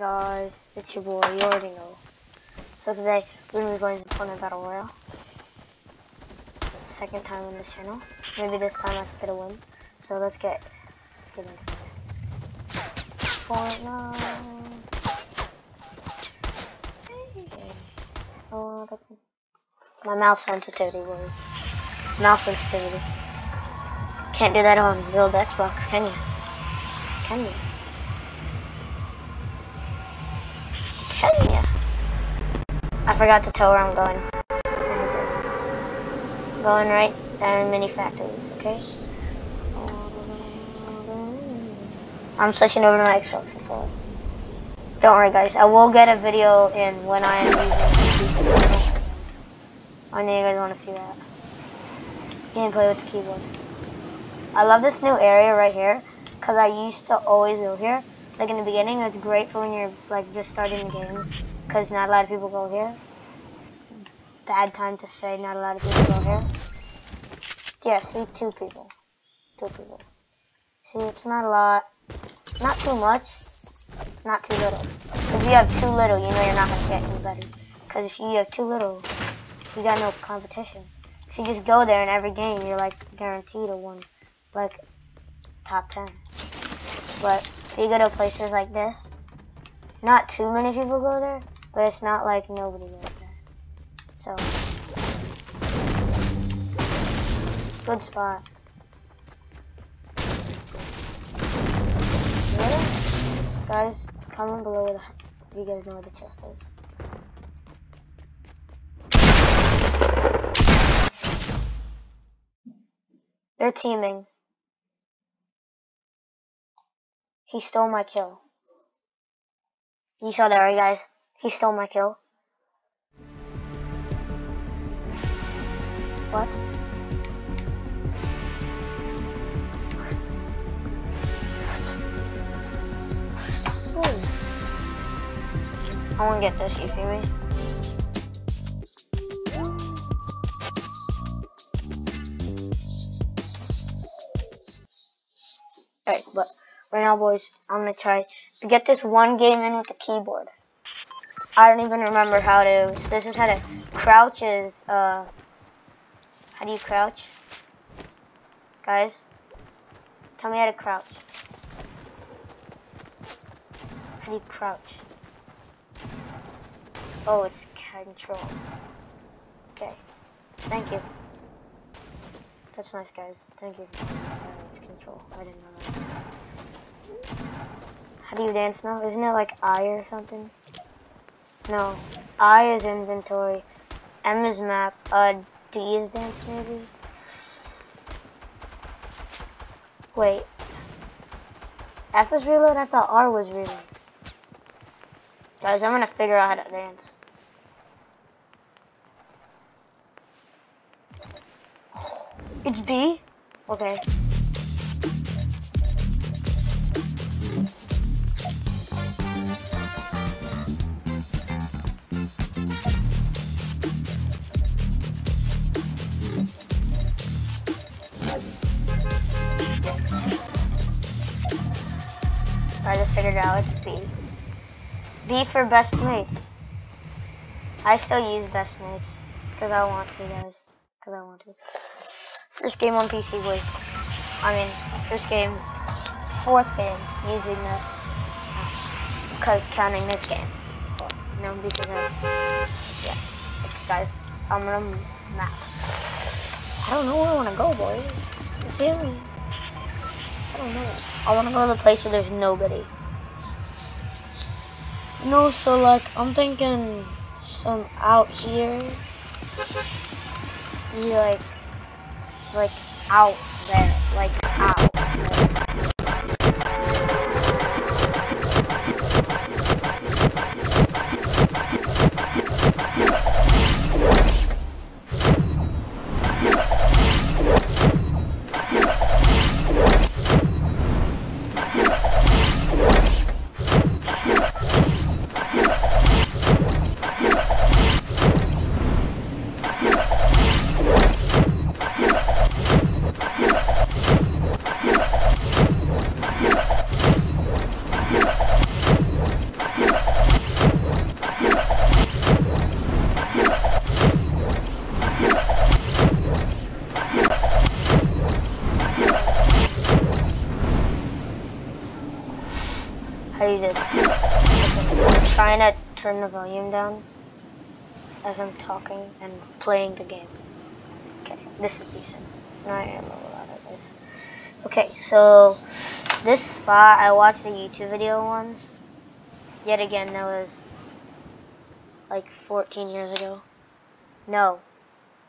guys, it's your boy, you already know. So today, we're going to be playing Fortnite Battle Royale. Second time on this channel. Maybe this time I can get a win. So let's get into it. Fortnite. Okay. Oh, my mouse sensitivity was. Mouse sensitivity. Can't do that on the old Xbox, can you? Can you? I forgot to tell where I'm going. Going right and mini factories, okay? I'm switching over to my Xbox controller. Don't worry guys, I will get a video in when I am using the keyboard. I know you guys want to see that. Gameplay with the keyboard. I love this new area right here, because I used to always go here. Like in the beginning, it's great for when you're like just starting the game. Because not a lot of people go here. Bad time to say not a lot of people go here. Yeah, see, two people. See, it's not a lot. Not too much. Not too little. If you have too little, you know you're not going to get anybody. Because if you have too little, you got no competition. If you just go there in every game, you're like guaranteed to win. Like, top 10. But if you go to places like this, not too many people go there. But it's not like nobody goes there. So, good spot. Really? Guys, comment below what you guys know what the chest is. They're teaming. He stole my kill. You saw that, right, guys? He stole my kill. What? What? I won't get this, you see me? Alright, but right now, boys, I'm gonna try to get this one game in with the keyboard. I don't even remember how to. This is how to crouch. Is how do you crouch, guys? Tell me how to crouch. How do you crouch? Oh, it's control. Okay, thank you. That's nice, guys. Thank you. It's control. I didn't know that. How do you dance now? Isn't it like I or something? No. I is inventory. M is map. D is dance maybe? Wait. F is reload? I thought R was reload. Guys, I'm gonna figure out how to dance. It's B? Okay. I just figured out it's B. B for best mates. I still use best mates because I want to, guys. Because I want to. First game on PC, boys. I mean, fourth game using the app. Because counting this game. No, because yeah, guys, I'm on a map. I don't know where I want to go, boys. Really? I want to go to the place where there's nobody. No, so like I'm thinking some out here. You like out there, like out. this. I'm trying to turn the volume down as I'm talking and playing the game. Okay, this is decent. I am a lot of this. Okay, so this spot, I watched a YouTube video once. Yet again, that was like 14 years ago. No.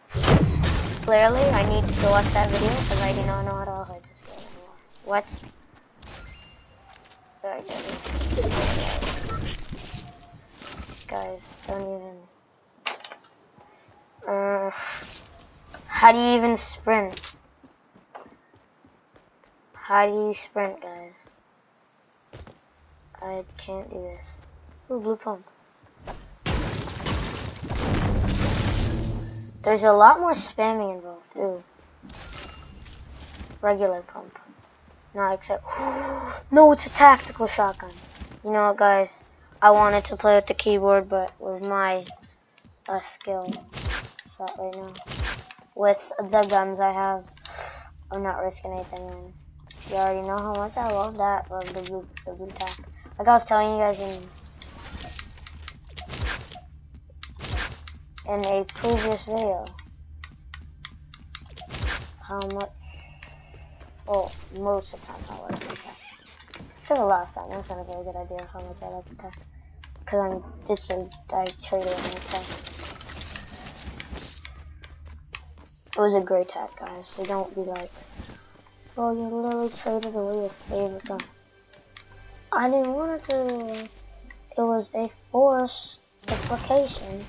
Clearly, I need to watch that video because I do not know how to play this game anymore. What? Sorry, guys, don't even. How do you even sprint? How do you sprint, guys? I can't do this. Ooh, blue pump. There's a lot more spamming involved. Ooh. Regular pump. Not except. No, it's a tactical shotgun. You know what, guys? I wanted to play with the keyboard, but with my skill set right now, with the guns I have, I'm not risking anything. Man. You already know how much I love that, love the blue tack. Like I was telling you guys in a previous video, how much. Oh, most of the time I like the tack. Except the last time, that's not a very good idea how much I like the tack. Because I'm just a traitor on the tack. It was a great tack, guys, so don't be like, oh, you literally traded away your favorite gun. I didn't want to. It was a force duplication.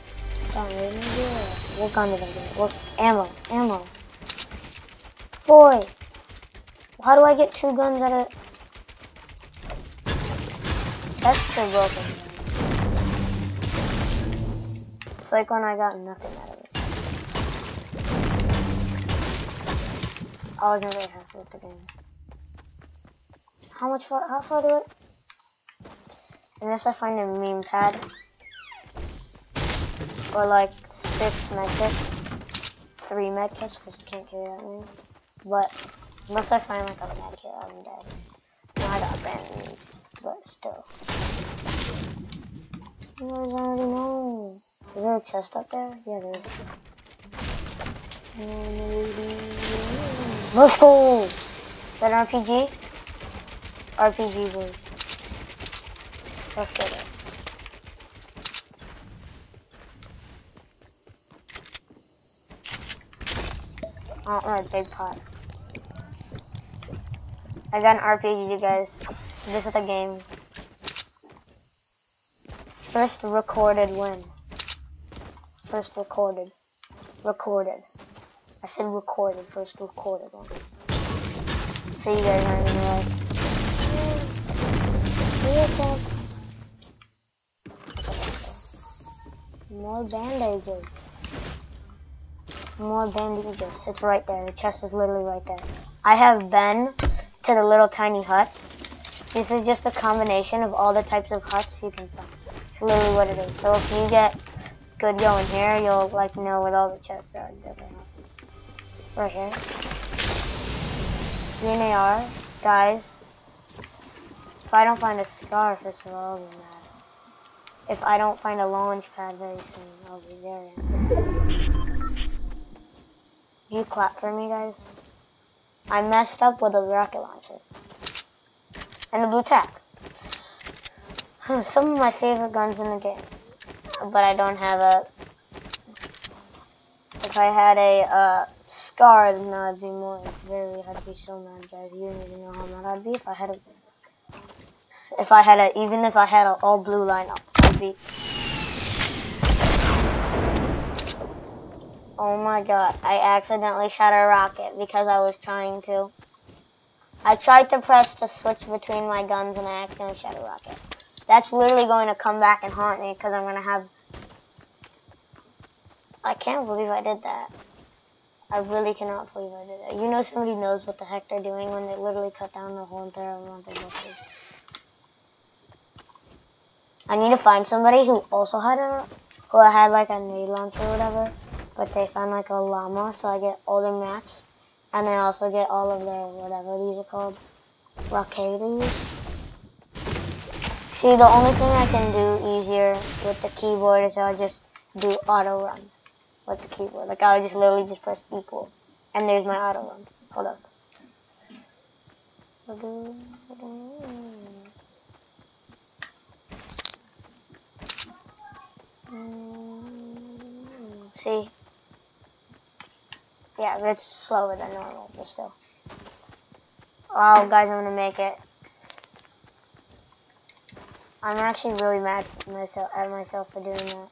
That made me do it. What gun did I get? What ammo? Ammo. Boy, how do I get two guns at a? That's still broken. It's like when I got nothing out of it. I wasn't really happy with the game. How far do it? Unless I find a meme pad. Or like 6 medkits. 3 medkits, because you can't carry that many. But unless I find like a medkit, I'm dead. Now I got brand names, but still. I already know. Is there a chest up there? Yeah, there is. Let's go! Is that an RPG? RPG, boys. Let's go there. Oh, my big pot. I got an RPG, you guys. This is the game. First recorded win. First recorded. Recorded. I said recorded, first recorded one. So you guys aren't gonna like, more bandages. More bandages. It's right there. The chest is literally right there. I have been to the little tiny huts. This is just a combination of all the types of huts you can find. It's literally what it is. So if you get good going here, you'll like know what all the chests are. Right here. DNAR. Guys, if I don't find a scar, first of all, I'll be mad. If I don't find a launch pad very soon, I'll be there. Do you clap for me, guys? I messed up with a rocket launcher. And the blue tack. Some of my favorite guns in the game. But I don't have a... If I had a, scar, then I'd be more very. I'd be so mad, guys. You don't even know how mad I'd be if I had a. Even if I had an all blue lineup, I'd be. Oh my god! I accidentally shot a rocket because I was trying to. I tried to press the switch between my guns and I accidentally shot a rocket. That's literally going to come back and haunt me because I'm gonna have. I can't believe I did that. I really cannot believe I did that. You know somebody knows what the heck they're doing when they literally cut down the whole entire amount of bushes. I need to find somebody who also had like a nade launcher or whatever, but they found like a llama, so I get all their maps, and I also get all of their whatever these are called, rockadoes. See, the only thing I can do easier with the keyboard is I'll just do auto run with the keyboard. Like I'll just literally just press equal, and there's my auto run. Hold up. See? Yeah, but it's slower than normal, but still. Oh, guys, I'm gonna make it. I'm actually really mad at myself for doing that.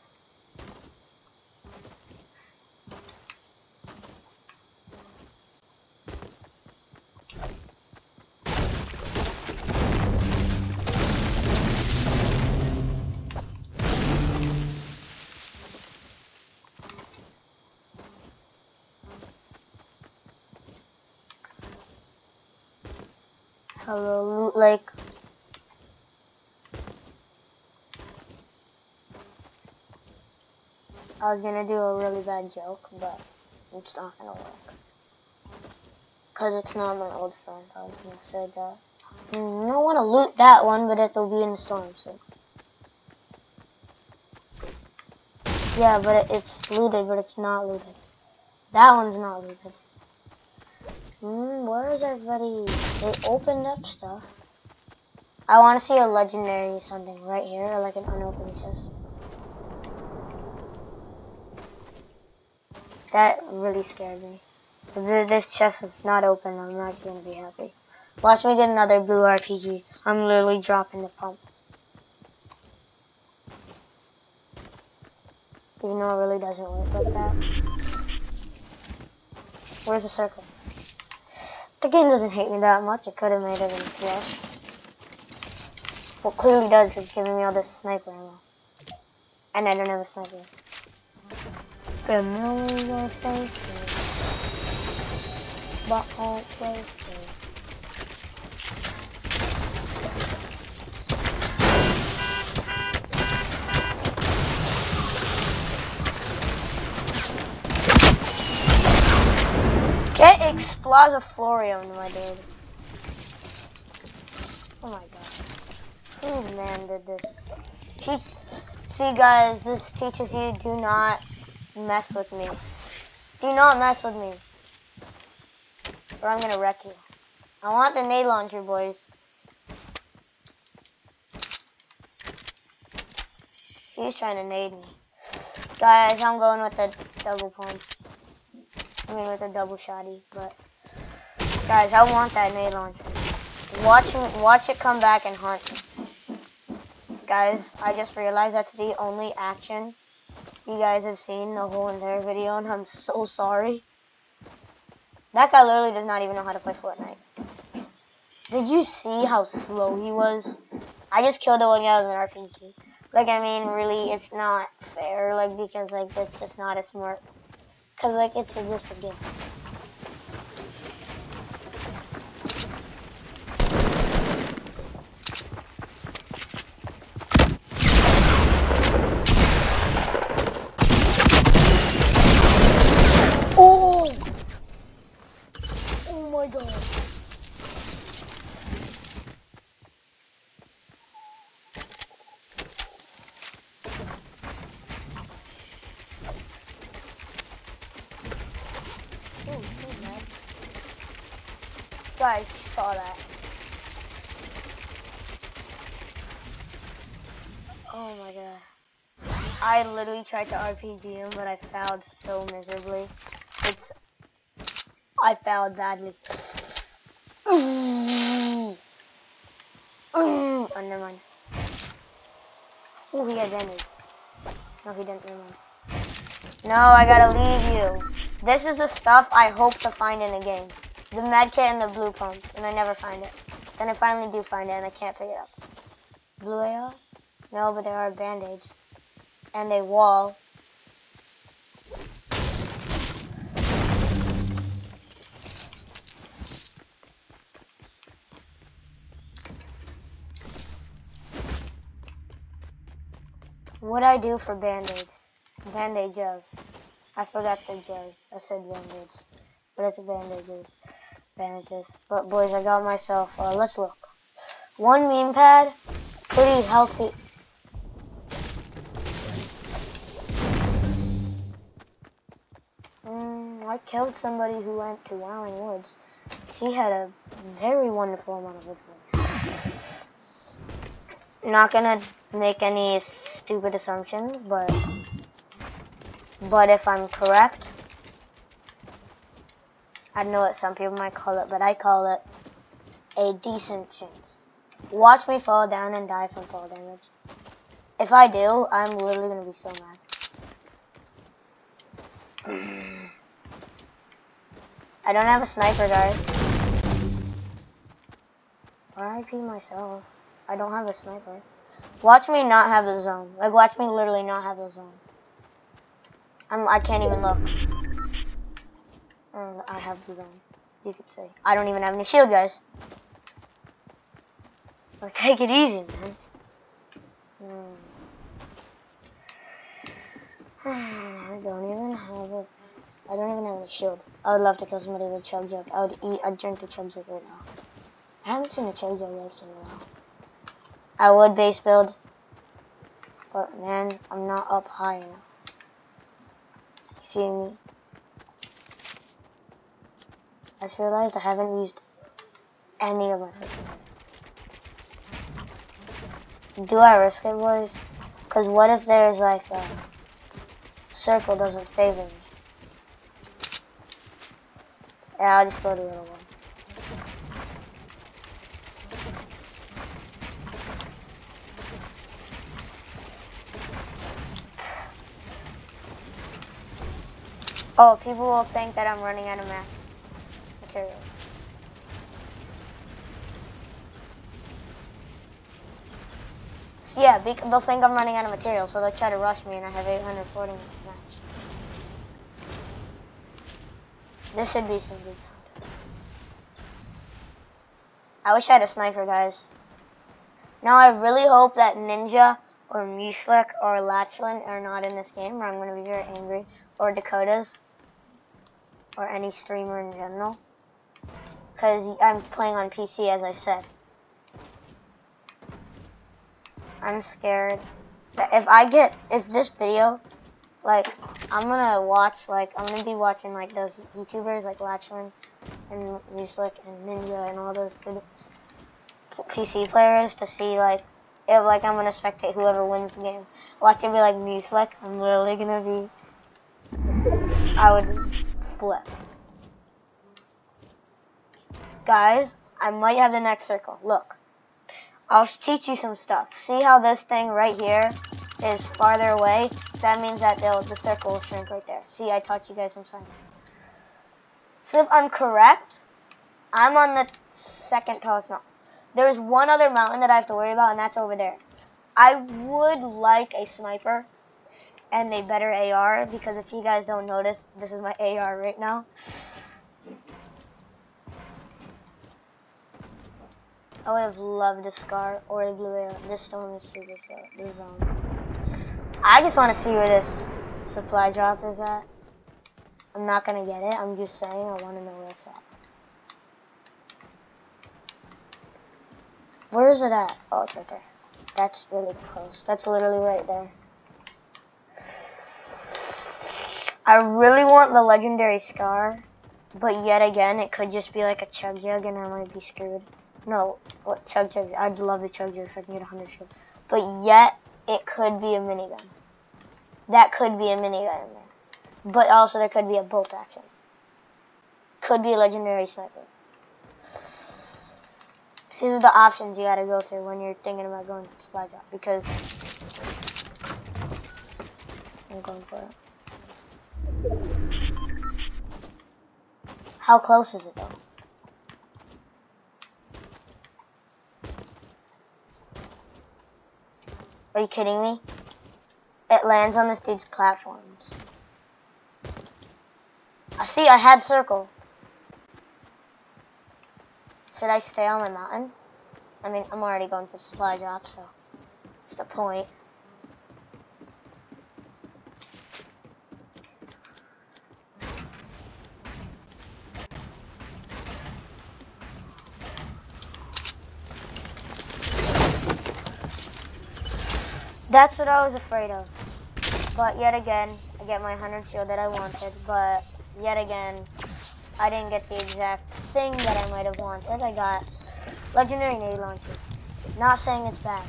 Hello, Loot Lake. I was gonna do a really bad joke, but it's not gonna work. Cause it's not my old friend. I was gonna say that. I don't wanna loot that one, but it'll be in the storm, so. Yeah, but it's looted, but it's not looted. That one's not looted. Where is everybody? They opened up stuff. I wanna see a legendary something right here, or like an unopened chest. That really scared me. If this chest is not open, I'm not gonna be happy. Watch me get another blue RPG. I'm literally dropping the pump. Even though it really doesn't work like that. Where's the circle? The game doesn't hate me that much. It could have made it in PS. What clearly does is giving me all this sniper ammo. And I don't have a sniper. Familiar faces, but all places. Get Explosiflorium, my dude. Oh my god. Who man did this? See guys, this teaches you do not mess with me. Do not mess with me, or I'm gonna wreck you. I want the nade launcher, boys. He's trying to nade me. Guys, I'm going with the double pump. I mean with the double shotty, but guys, I want that nade launcher. Watch it come back and hunt. Guys, I just realized that's the only action you guys have seen the whole entire video, and I'm so sorry. That guy literally does not even know how to play Fortnite. Did you see how slow he was? I just killed the one guy with an RPG. Like, I mean, really, it's not fair, like, because, like, it's just not as smart. Because, like, it's just a game. Guys, you saw that. Oh my god. I literally tried to RPG him, but I fouled so miserably. I fouled badly. Oh, never mind. Oh, he had damage. No, he didn't, never mind. No, I gotta leave you. This is the stuff I hope to find in a game. The med kit and the blue pump, and I never find it. Then I finally do find it, and I can't pick it up. Blue AR? No, but there are band-aids. And a wall. What'd I do for band-aids? Band-aid gels. I forgot the gels. I said band-aids. But it's bandages. But boys, I got myself, let's look. One meme pad, Pretty healthy. I killed somebody who went to Wailing Woods. She had a very wonderful amount of wood. Not gonna make any stupid assumptions, but if I'm correct, I know that some people might call it, but I call it a decent chance. Watch me fall down and die from fall damage. If I do, I'm literally gonna be so mad. I don't have a sniper, guys. RIP myself. I don't have a sniper. Watch me not have the zone. Like, watch me literally not have the zone. I can't even look. I have the zone. You could say. I don't even have any shield, guys. But take it easy, man. I don't even have any shield. I would love to kill somebody with a chug jug. I'd drink the chug jug right now. I haven't seen a chug jug left in a while. I would base build, but man, I'm not up high enough. You see me? I just realized I haven't used any of my freaking. Do I risk it, boys? Cause what if there's like a circle doesn't favor me? Yeah, I'll just build a little one. Oh, people will think that I'm running out of max materials. So yeah, they'll think I'm running out of materials, so they'll try to rush me and I have 840 max. This should be some good content. I wish I had a sniper, guys. Now I really hope that Ninja or Musleck or Lachlan are not in this game, or I'm going to be very angry. Or Dakotas. Or any streamer in general. Because I'm playing on PC, as I said. I'm scared that if this video, like, I'm gonna be watching, like, those YouTubers, like Lachlan and Musleck and Ninja and all those good PC players to see, like, if, like, I'm gonna spectate whoever wins the game. Watch it be like Musleck, I'm literally gonna be... I would flip. Guys, I might have the next circle. Look. I'll teach you some stuff. See how this thing right here is farther away? So that means that the circle will shrink right there. See, I taught you guys some science. So if I'm correct, I'm on the second tallest mountain. There's one other mountain that I have to worry about, and that's over there. I would like a sniper and a better AR, because if you guys don't notice, this is my AR right now. I would have loved a scar or a blue AR. This storm is super slow. This zone. I just want to see where this supply drop is at. I'm not going to get it. I'm just saying I want to know where it's at. Where is it at? Oh, it's right there. That's really close. That's literally right there. I really want the legendary scar, but yet again, it could just be like a chug jug and I might be screwed. No, what chug jug? I'd love the chug jug so I can get 100 shield. But yet, it could be a minigun. That could be a minigun in there. But also, there could be a bolt action. Could be a legendary sniper. These are the options you gotta go through when you're thinking about going to the supply drop, because I'm going for it. How close is it though? Are you kidding me? It lands on this dude's platforms. I see, I had circle. Should I stay on my mountain? I mean, I'm already going for supply drop, so it's the point. That's what I was afraid of. But yet again, I get my 100 shield that I wanted. But yet again, I didn't get the exact thing that I might have wanted. I got legendary nade launcher. Not saying it's bad.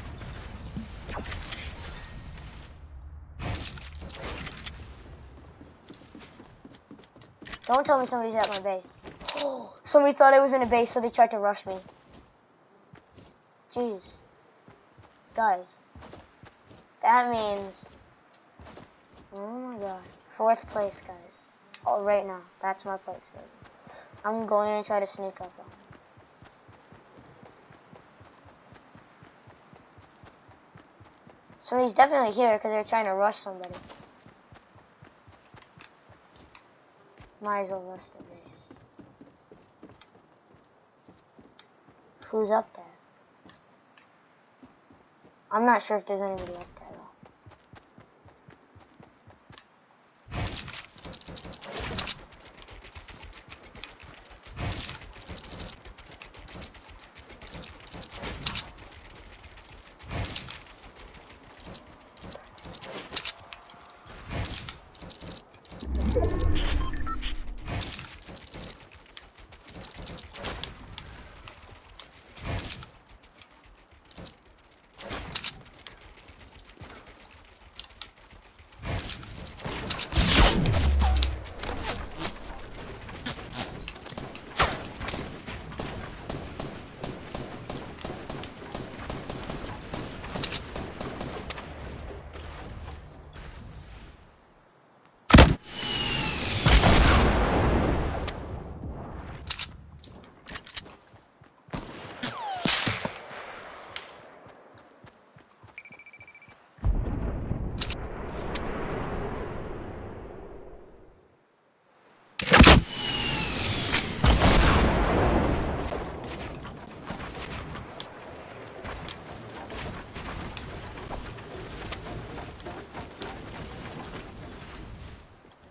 Don't tell me somebody's at my base. Oh, somebody thought I was in a base, so they tried to rush me. Jeez. Guys. That means... Oh my god. 4th place, guys. Oh, right now. That's my place, baby. I'm going to try to sneak up on them. Somebody's definitely here because they're trying to rush somebody. Might as well rush the base. Who's up there? I'm not sure if there's anybody up there though.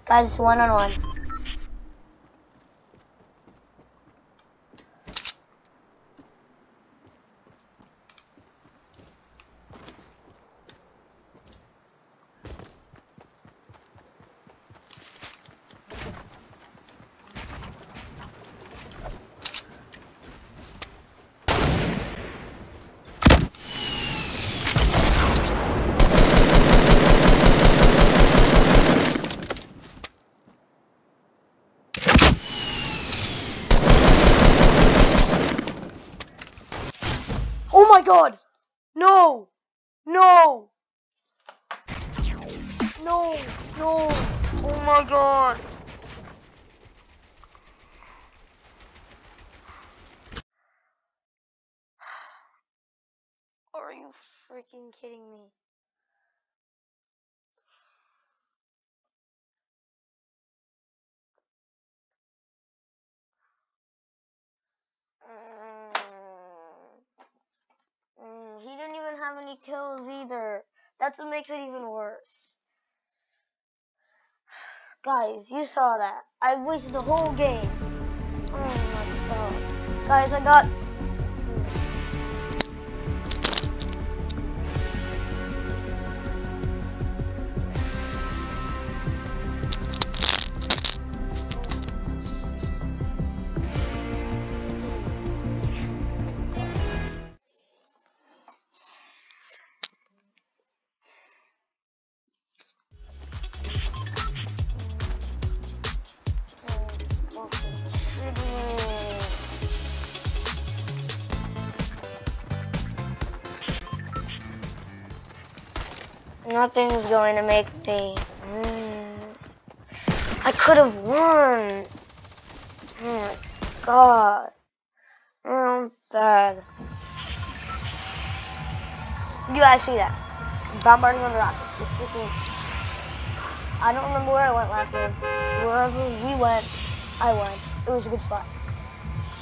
Guys, it's 1-on-1. God, no, no, no, no, oh my god. Are you freaking kidding me? Kills either. That's what makes it even worse. Guys, you saw that. I wasted the whole game. Oh my god. Guys, I got... Nothing's going to make me. I could have won. Oh my god. I'm bad. You guys see that? Bombarding on the rockets. I don't remember where I went last game. Wherever we went, I won. It was a good spot.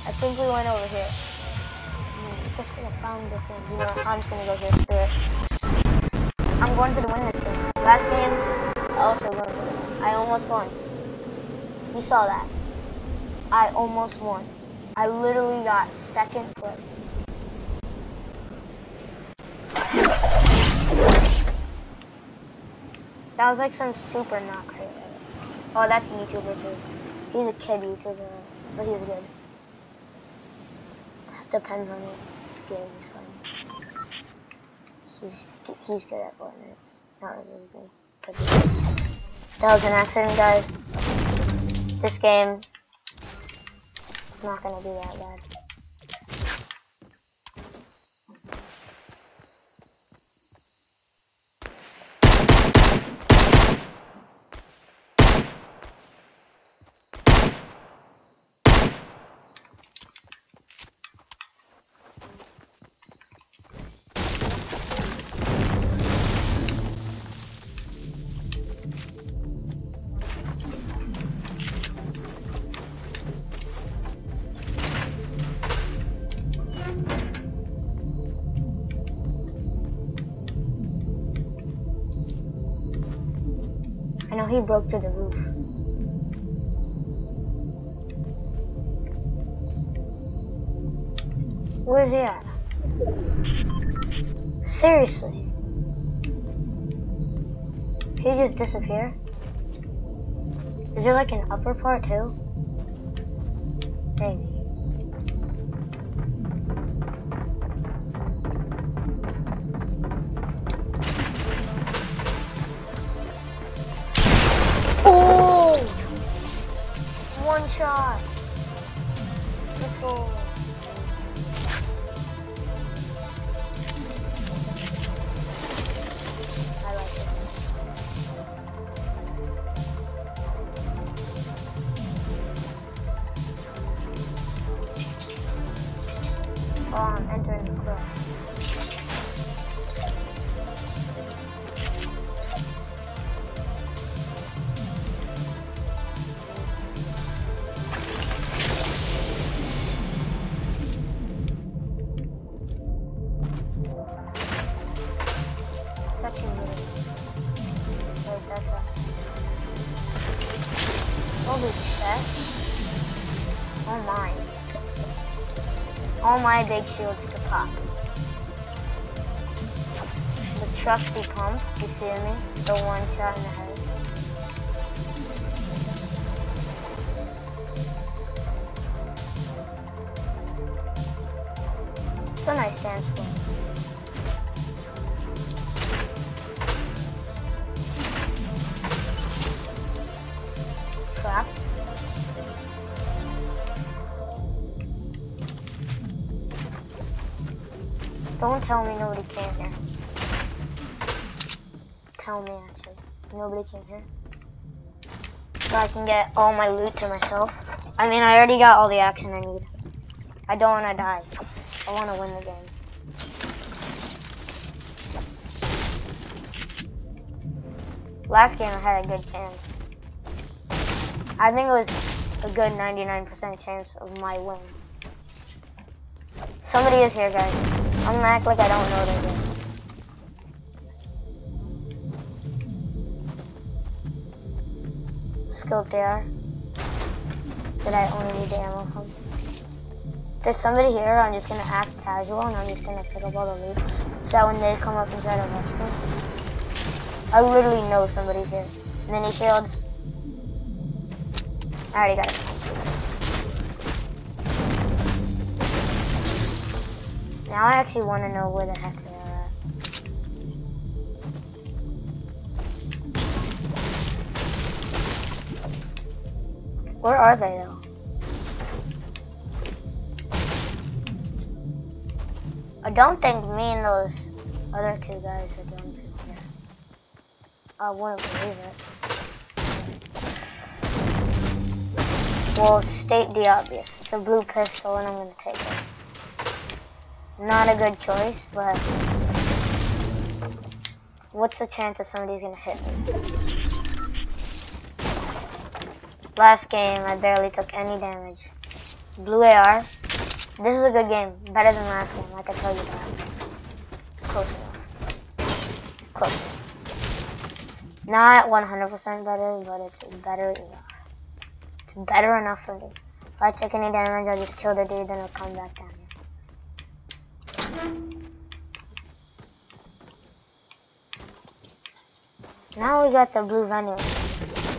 I think we went over here. Just because I found the thing. You know, I'm just going to go just through it. I'm going to win this game. Last game, I also won. I almost won. You saw that. I almost won. I literally got 2nd place. That was like some super Nox. Oh, that's a YouTuber too. He's a kid YouTuber, but he's good. Depends on what game he's playing. He's good at Fortnite. Not really good. But that was an accident, guys. This game, I'm not gonna do that bad. No, he broke to the roof. Where's he at? Seriously? Did he just disappear? Is there like an upper part too? Maybe. Shot. Let's go. I like it. Oh, I'm entering the club. All my big shields to pop. The trusty pump, you feel me? The one shot in the head. It's a nice dance floor. Trap. Don't tell me nobody came here. Tell me actually. Nobody came here. So I can get all my loot to myself. I mean, I already got all the action I need. I don't want to die. I want to win the game. Last game I had a good chance. I think it was a good 99% chance of my win. Somebody is here, guys. I'm gonna act like I don't know they're here. Scoped AR. Did I only need the ammo from? There's somebody here, I'm just gonna act casual and I'm just gonna pick up all the loot. So when they come up and try to rush me, I literally know somebody's here. Mini shields. I already got it. Now I actually want to know where the heck they are at. Where are they though? I don't think me and those other two guys are going to be here. I wouldn't believe it. Well, state the obvious. It's a blue pistol and I'm going to take it. Not a good choice, but what's the chance that somebody's gonna hit me? Last game, I barely took any damage. Blue AR. This is a good game, better than last game, I can tell you that. Close enough. Close enough. Not 100% better, but it's better enough. It's better enough for me. If I took any damage, I'll just kill the dude, then I'll come back down. Now we got the blue venue.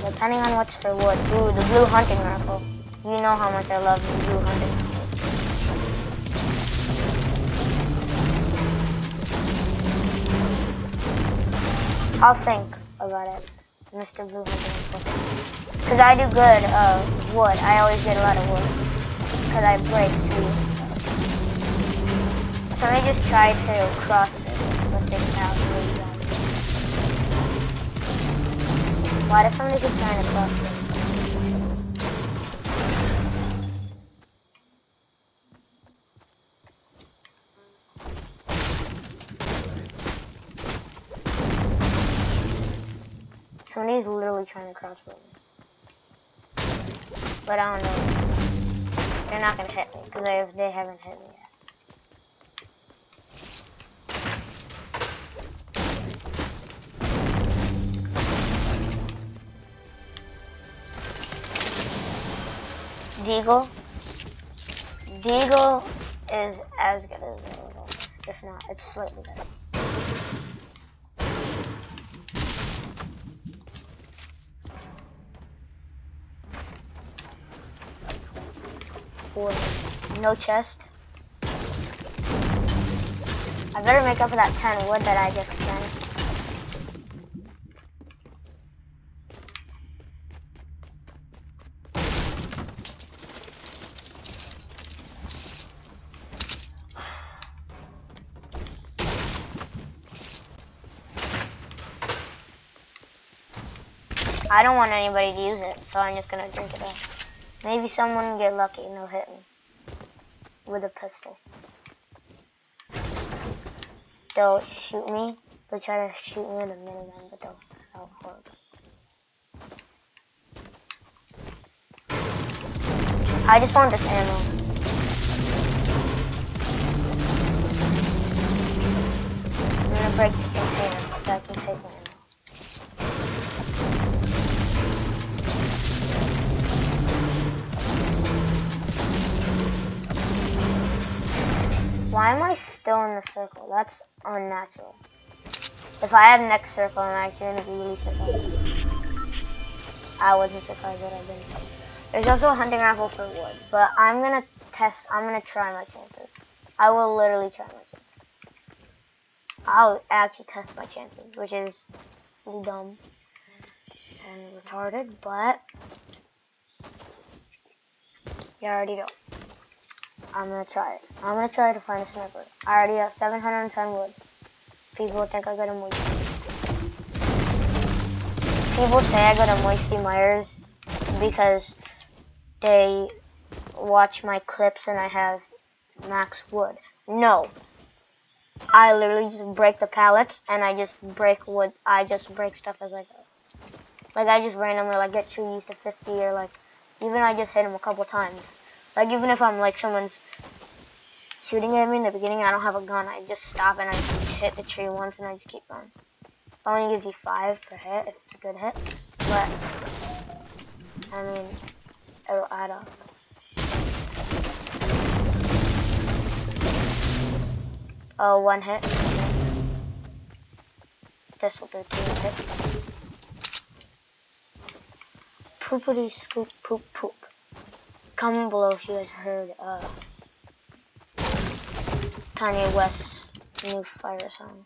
Depending on what's for wood. Ooh, the blue hunting rifle. You know how much I love the blue hunting rifle. I'll think about it, Mr. Blue Hunting. Because I do good wood. I always get a lot of wood. Because I break too. So let me just try to cross this. Let's take it out. Why does somebody keep trying to cross this? Somebody's literally trying to crossbow me. But I don't know. They're not gonna hit me because they haven't hit me yet. Deagle. Deagle is as good as the other one. If not, it's slightly better. No chest. I better make up for that 10 wood that I just spent. I don't want anybody to use it, so I'm just gonna drink it up. Maybe someone will get lucky and they'll hit me with a pistol. They'll shoot me. They'll try to shoot me with a minigun, but they'll fail horribly. I just want this ammo. I'm gonna break the container so I can take my ammo. Why am I still in the circle? That's unnatural. If I had next circle, I'm actually gonna be really surprised. I wasn't surprised that I didn't. There's also a hunting rifle for wood, but I'm gonna try my chances. I will literally try my chances. I'll actually test my chances, which is really dumb and retarded, but you already know. I'm gonna try it. I'm gonna try to find a sniper. I already got 710 wood. People think I go to Moisty. People say I go to Moisty Myers because they watch my clips and I have max wood. No. I literally just break the pallets and I just break wood. I just break stuff as I go. Like I just randomly like get trees to 50 or like even I just hit them a couple times. Like, even if I'm, like, someone's shooting at me in the beginning, I don't have a gun. I just stop and I just hit the tree once and I just keep going. It only gives you 5 per hit if it's a good hit. But, I mean, it'll add up. Oh, 1 hit. This will do 2 hits. Poopity scoop poop poop. Comment below if you guys heard of Kanye West's new fire song.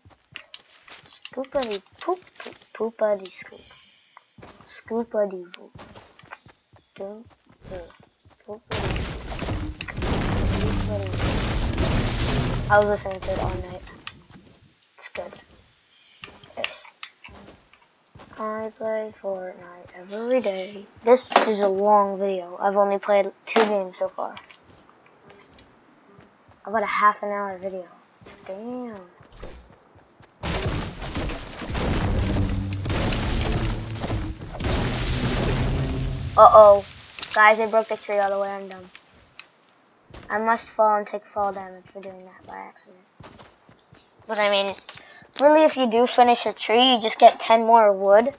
Scoopity poop poop poopity scoop. Scoopity poop. Poopity poop. I was listening to it all night. It's good. Yes. I play Fortnite every day. This is a long video. I've only played 2 games so far. About a half-an-hour video. Damn. Uh-oh. Guys, I broke the tree all the way. I'm dumb. I must fall and take fall damage for doing that by accident. But I mean... really, if you do finish a tree, you just get 10 more wood.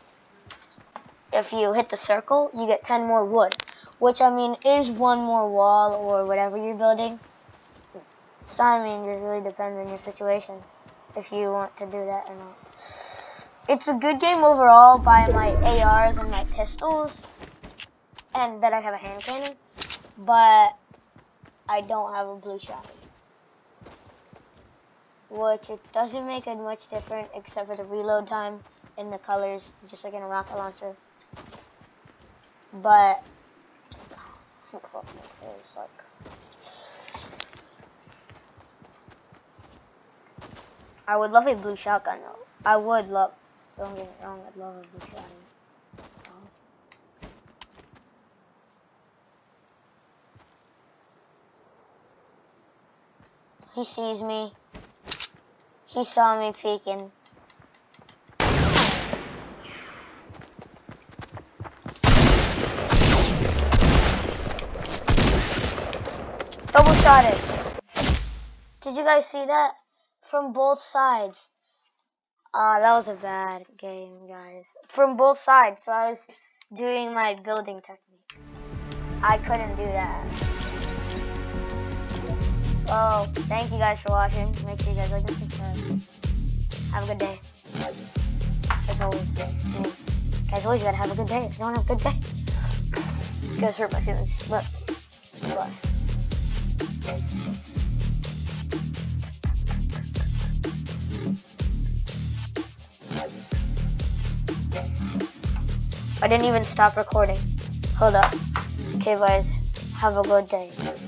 If you hit the circle, you get 10 more wood. Which, I mean, is 1 more wall or whatever you're building. So, I mean, it really depends on your situation. If you want to do that or not. It's a good game overall by my ARs and my pistols, and then I have a hand cannon, but I don't have a blue shotgun, which it doesn't make it much different except for the reload time and the colors, just like in a rocket launcher. But fuck my face, like. I would love a blue shotgun though. I would love, don't get me wrong, I'd love a blue shotgun. He sees me. He saw me peeking. Double shot it. Did you guys see that? From both sides. That was a bad game, guys. From both sides, so I was doing my building technique. I couldn't do that. Well, thank you guys for watching. Make sure you guys like and subscribe. Have a good day. As always, guys, always gotta have a good day. If you don't have a good day, you guys hurt my feelings. Look. Bye. I didn't even stop recording. Hold up. Okay, guys. Have a good day.